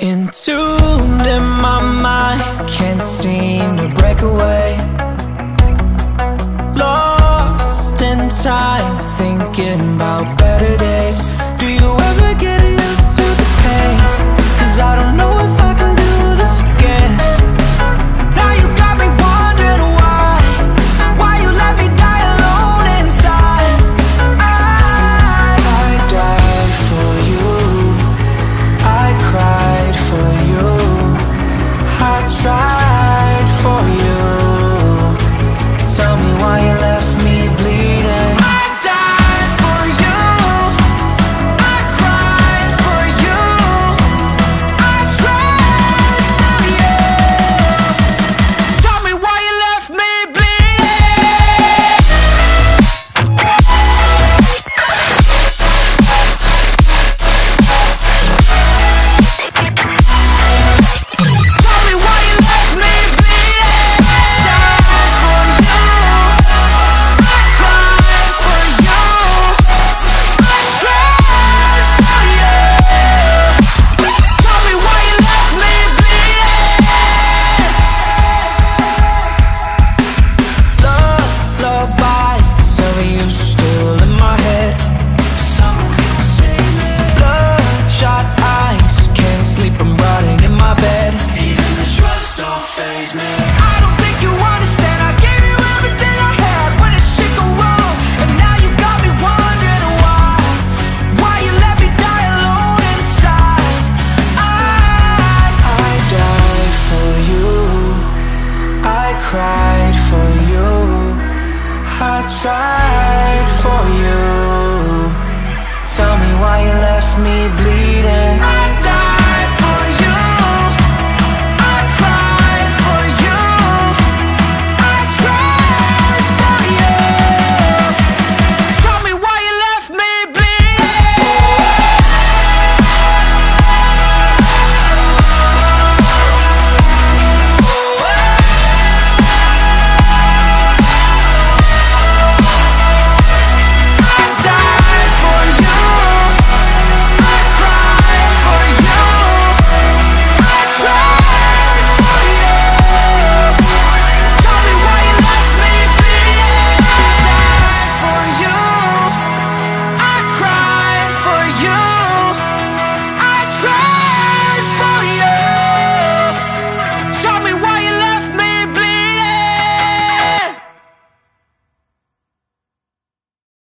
getting tuned in my mind, can't seem to break away. Lost in time, thinking about better days. Do you ever get used to the pain? 'Cause I don't know if I can do this again. Now you got me wondering why you let me die alone inside. I died for you, I cried for you, I tried for you. Tell me why you left me bleeding. Tried for you. Tell me why you left me blind.